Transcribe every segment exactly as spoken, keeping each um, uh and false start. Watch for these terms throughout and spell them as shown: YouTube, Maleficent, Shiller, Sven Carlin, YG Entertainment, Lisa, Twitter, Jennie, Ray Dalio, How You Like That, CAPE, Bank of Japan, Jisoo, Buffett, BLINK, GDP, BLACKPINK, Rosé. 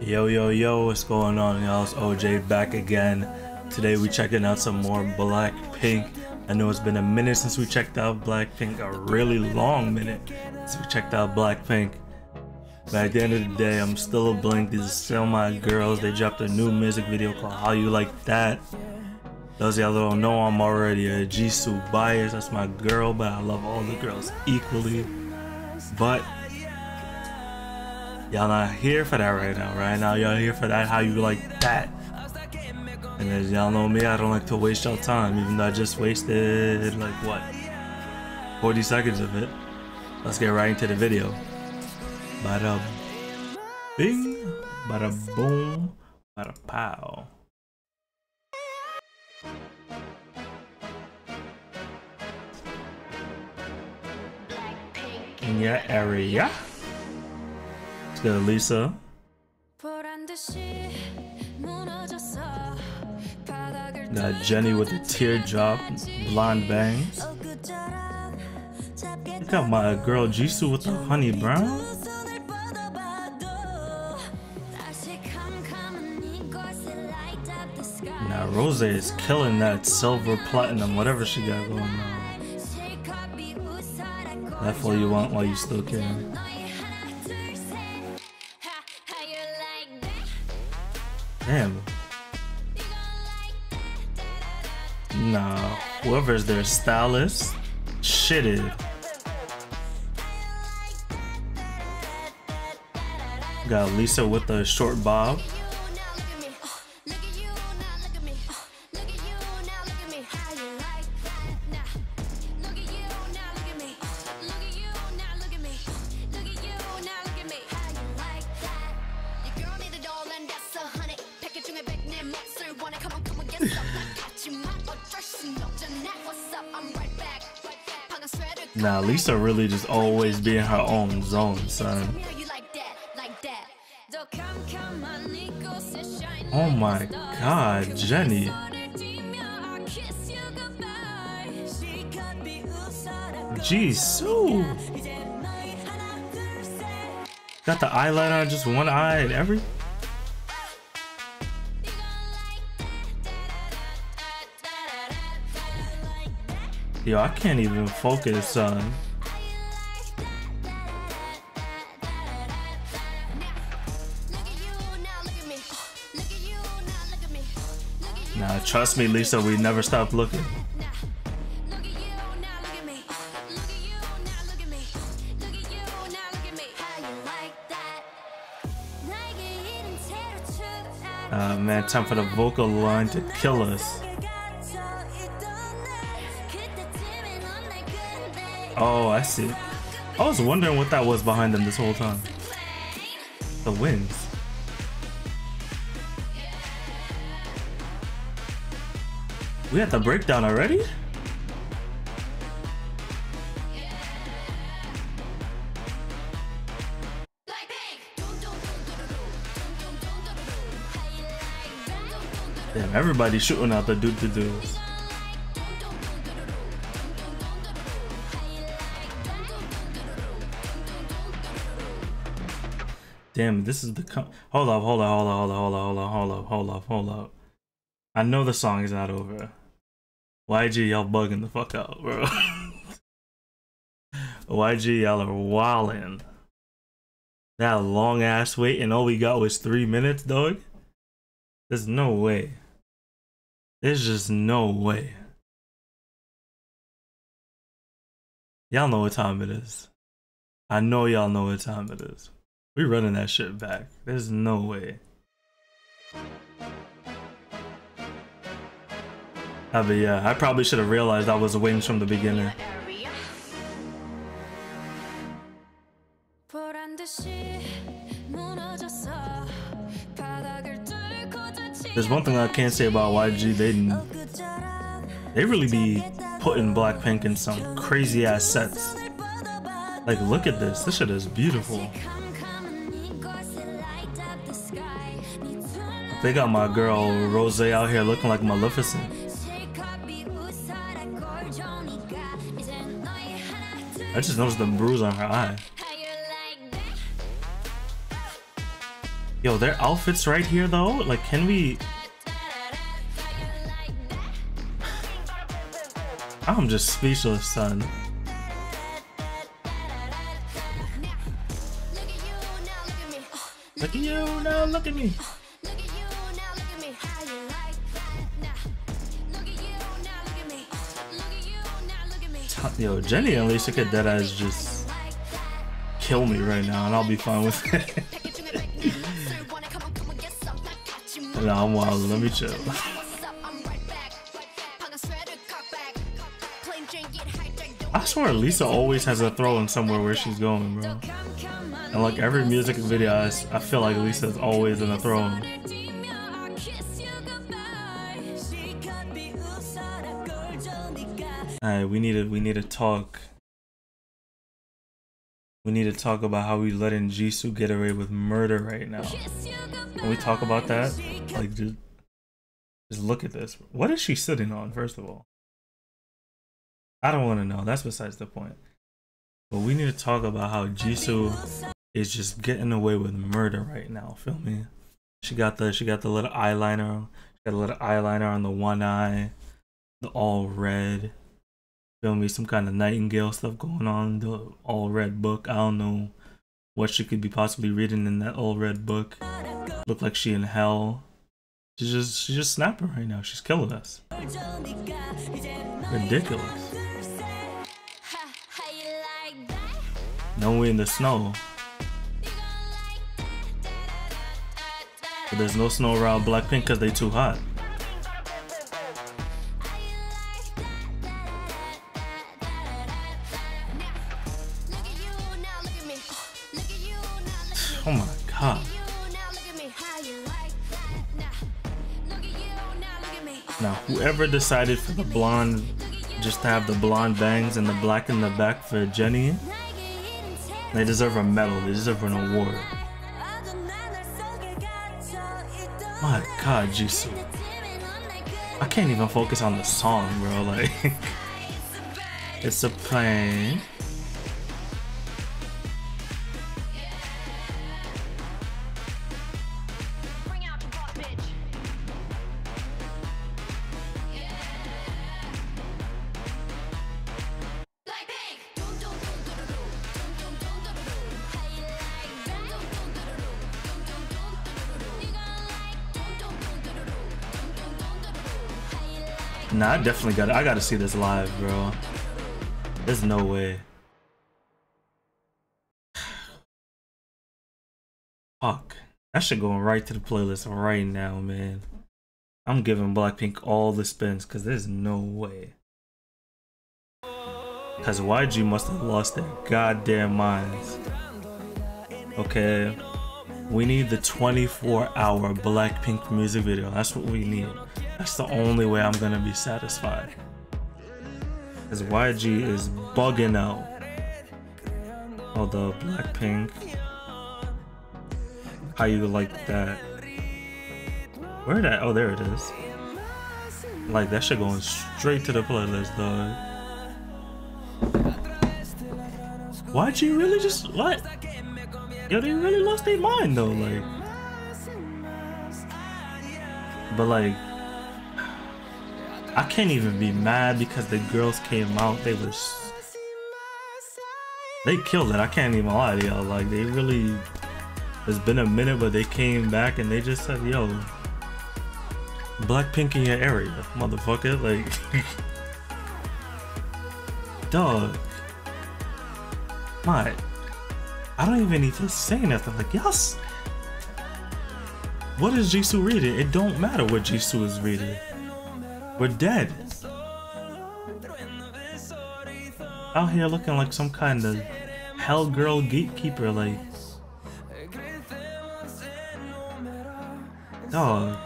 Yo yo yo, what's going on y'all? It's O J back again. Today we checking out some more BLACKPINK. I know it's been a minute since we checked out BLACKPINK, a really long minute since we checked out BLACKPINK. But at the end of the day, I'm still a BLINK. These are still my girls. They dropped a new music video called How You Like That. Those y'all don't know, I'm already a Jisoo bias. That's my girl, but I love all the girls equally. But y'all not here for that right now. Right now y'all here for that How You Like That. And as y'all know me, I don't like to waste y'all time, even though I just wasted like what, forty seconds of it. Let's get right into the video. Bada bing, bada boom, bada pow. In your area. Go Lisa. Got Jennie with the teardrop, blonde bangs. Got my girl Jisoo with the honey brown. Now Rosé is killing that silver platinum, whatever she got going on. That's all you want while you still can. Damn. Nah, whoever's their stylist shitted. Got Lisa with a short bob. Nah, Lisa really just always be in her own zone, son. Oh my god, Jennie. Jisoo. Got the eyeliner on just one eye and every. Yo, I can't even focus, son. Nah, trust me, Lisa, we never stop looking. Ah, uh, man, time for the vocal line to kill us. Oh, I see. I was wondering what that was behind them this whole time. The winds. We had the breakdown already? Damn, everybody shooting out the doo-doo-doos. Damn, this is the com- hold up, hold up, hold up, hold up, hold up, hold up, hold up, hold up. I know the song is not over. Y G, y'all bugging the fuck out, bro. Y G, y'all are wildin'. That long ass wait, and all we got was three minutes, dog. There's no way. There's just no way. Y'all know what time it is. I know y'all know what time it is. We running that shit back. There's no way. Ah, but yeah, I probably should have realized I was wings from the beginning. There's one thing I can't say about Y G. They they really be putting BLACKPINK in some crazy ass sets. Like, look at this. This shit is beautiful. They got my girl Rosé out here looking like Maleficent. I just noticed the bruise on her eye. Yo, their outfits right here though, like can we... I'm just speechless, son. Look at you now, look at me. Yo, Jennie and Lisa could deadass just kill me right now and I'll be fine with it. Nah, I'm wild, let me chill. I swear Lisa always has a throw in somewhere where she's going, bro. And like every music video, I, I feel like Lisa is always in a throw in. Alright, we need to we need to talk. We need to talk about how we letting Jisoo get away with murder right now. Can we talk about that? Like, just, just look at this. What is she sitting on, first of all? I don't want to know. That's besides the point. But we need to talk about how Jisoo is just getting away with murder right now. Feel me? She got the she got the little eyeliner. She got a little eyeliner on the one eye, the all red. Feel me? Some kind of Nightingale stuff going on. The all red book. I don't know what she could be possibly reading in that all red book. Look like she in hell. She's just she's just snapping right now. She's killing us. Ridiculous. No, we in the snow. But there's no snow around BLACKPINK because they too hot. Oh my god. Now, whoever decided for the blonde, just to have the blonde bangs and the black in the back for Jennie, they deserve a medal. They deserve an award. My god, Jisoo. I can't even focus on the song, bro. Like, it's a plane. Nah, I definitely gotta I gotta see this live, bro. There's no way. Fuck. That shit going right to the playlist right now, man. I'm giving BLACKPINK all the spins cause there's no way. Cause Y G must have lost their goddamn minds. Okay. We need the twenty-four hour BLACKPINK music video. That's what we need. That's the only way I'm gonna be satisfied. Cause Y G is bugging out. Although BLACKPINK, How You Like That? Where that? Oh, there it is. Like that shit going straight to the playlist, dog. Y G really just what? Yo, they really lost their mind though, like. But like, I can't even be mad because the girls came out. They were, they killed it. I can't even lie to y'all. Like they really, it's been a minute, but they came back and they just said, "Yo, BLACKPINK in your area, motherfucker!" Like, dog, my. I don't even need to say nothing. Like, yes. What is Jisoo reading? It don't matter what Jisoo is reading. We're dead. Out here looking like some kind of hell girl gatekeeper, like. Dog.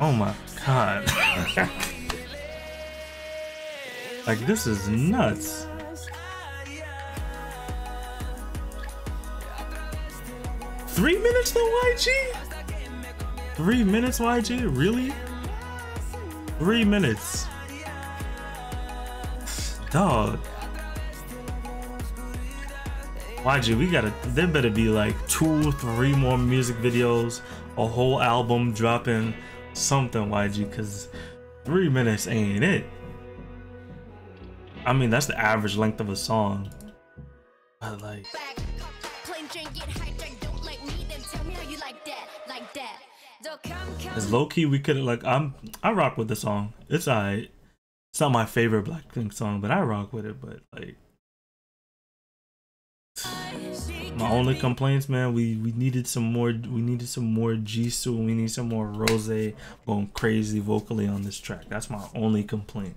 Oh my god. Like, this is nuts. Three minutes though, Y G? Three minutes, Y G? Really? Three minutes. Dog. Y G, we gotta, there better be like two, three more music videos, a whole album dropping, something, Y G, because three minutes ain't it. I mean, that's the average length of a song. I like. As low key, we could like. I'm. I rock with the song. It's alright. It's not my favorite BLACKPINK song, but I rock with it. But like, my only complaints, man. We we needed some more. We needed some more Jisoo. We need some more Rosé going crazy vocally on this track. That's my only complaint.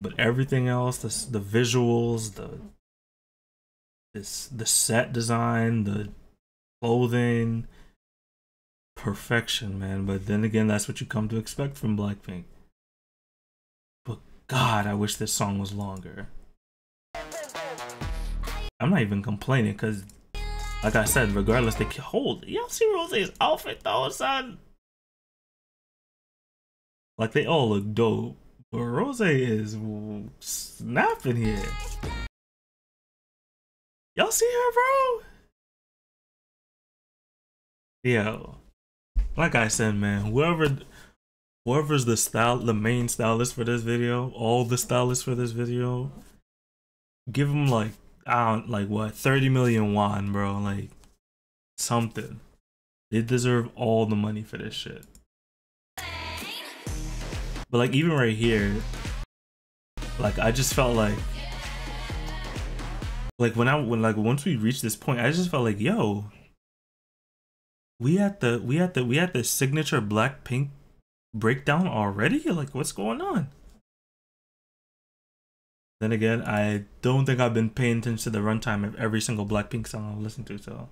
But everything else, the the visuals, the this the set design, the clothing. Perfection, man. But then again, that's what you come to expect from BLACKPINK. But God, I wish this song was longer. I'm not even complaining because, like I said, regardless, they can hold. Y'all see Rosé's outfit though, son? Like, they all look dope. But Rosé is snapping here. Y'all see her, bro? Yo. Like I said, man, whoever, whoever's the style, the main stylist for this video, all the stylists for this video, give them like, I don't, like what, thirty million won, bro, like something. They deserve all the money for this shit. But like even right here, like I just felt like, like when I when like once we reached this point, I just felt like, yo. We at the we at the we at the signature BLACKPINK breakdown already? Like, what's going on? Then again, I don't think I've been paying attention to the runtime of every single BLACKPINK song I've listened to, so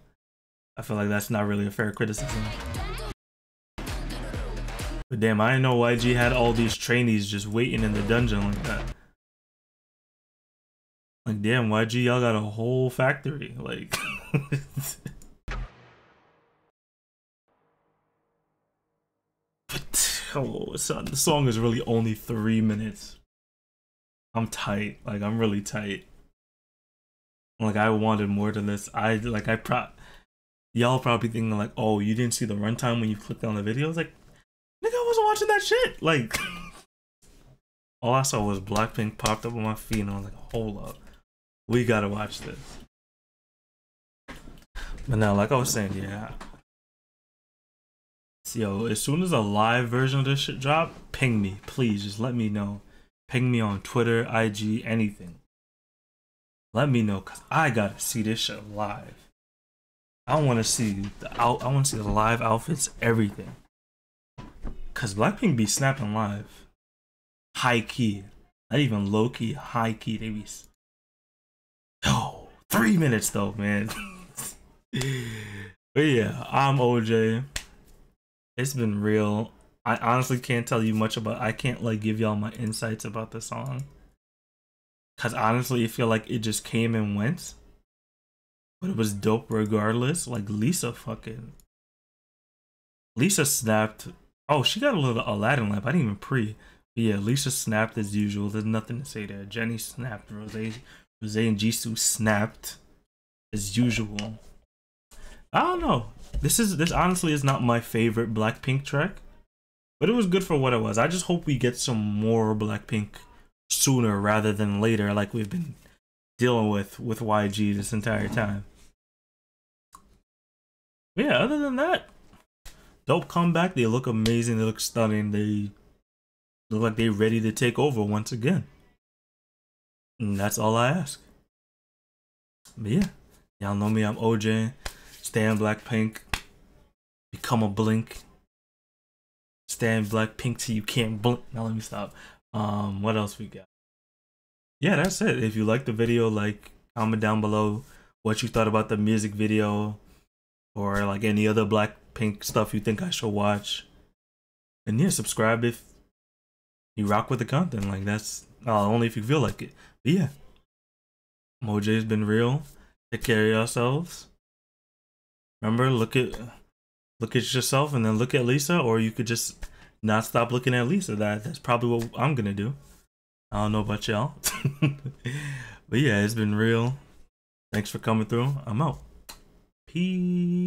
I feel like that's not really a fair criticism. But damn, I didn't know Y G had all these trainees just waiting in the dungeon like that. Like, damn, Y G, y'all got a whole factory. Like. Oh, son, the song is really only three minutes. I'm tight. Like, I'm really tight. Like, I wanted more than this. I, like, I pro... Y'all probably thinking, like, oh, you didn't see the runtime when you clicked on the video? I was like, nigga, I wasn't watching that shit. Like, all I saw was BLACKPINK popped up on my feed, and I was like, hold up. We gotta watch this. But now, like I was saying, yeah... Yo, as soon as a live version of this shit drop, ping me, please. Just let me know. Ping me on Twitter, I G, anything. Let me know, cause I gotta see this shit live. I wanna see the out. I wanna see the live outfits, everything. Cause BLACKPINK be snapping live, high key, not even low key, high key. They be. Oh, three minutes though, man. But yeah, I'm O J. It's been real. I honestly can't tell you much about, I can't like give y'all my insights about the song. Cause honestly, I feel like it just came and went. But it was dope regardless. Like Lisa fucking. Lisa snapped. Oh, she got a little Aladdin lamp. I didn't even pre. But yeah, Lisa snapped as usual. There's nothing to say there. Jennie snapped. Rosé, Rosé and Jisoo snapped as usual. I don't know. This is this honestly is not my favorite BLACKPINK track, but it was good for what it was. I just hope we get some more BLACKPINK sooner rather than later, like we've been dealing with with Y G this entire time. But yeah, other than that, dope comeback. They look amazing. They look stunning. They look like they're ready to take over once again. And that's all I ask. But yeah, y'all know me. I'm O J. Stan BLACKPINK. Become a BLINK. Stan BLACKPINK till you can't blink. Now let me stop. Um, what else we got? Yeah, that's it. If you liked the video, like, comment down below what you thought about the music video, or like any other BLACKPINK stuff you think I should watch. And yeah, subscribe if you rock with the content. Like that's uh, only if you feel like it. But yeah, O J's been real. Take care of yourselves. Remember, look at look at yourself and then look at Lisa, or you could just not stop looking at Lisa. That that's probably what I'm gonna do. I don't know about y'all. But yeah, it's been real. Thanks for coming through. I'm out. Peace.